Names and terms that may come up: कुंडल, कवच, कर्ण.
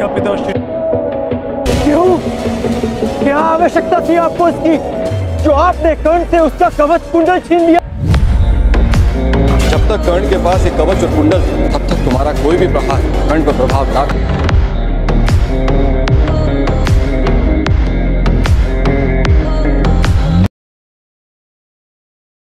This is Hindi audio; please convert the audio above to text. दिया पिताश्री। क्यों? क्या आवश्यकता थी आपको इसकी, जो आपने कर्ण से उसका कवच कुंडल छीन लिया? जब तक कर्ण के पास एक कवच और कुंडल, तब तक तुम्हारा कोई भी प्रहार कर्ण पर प्रभाव ना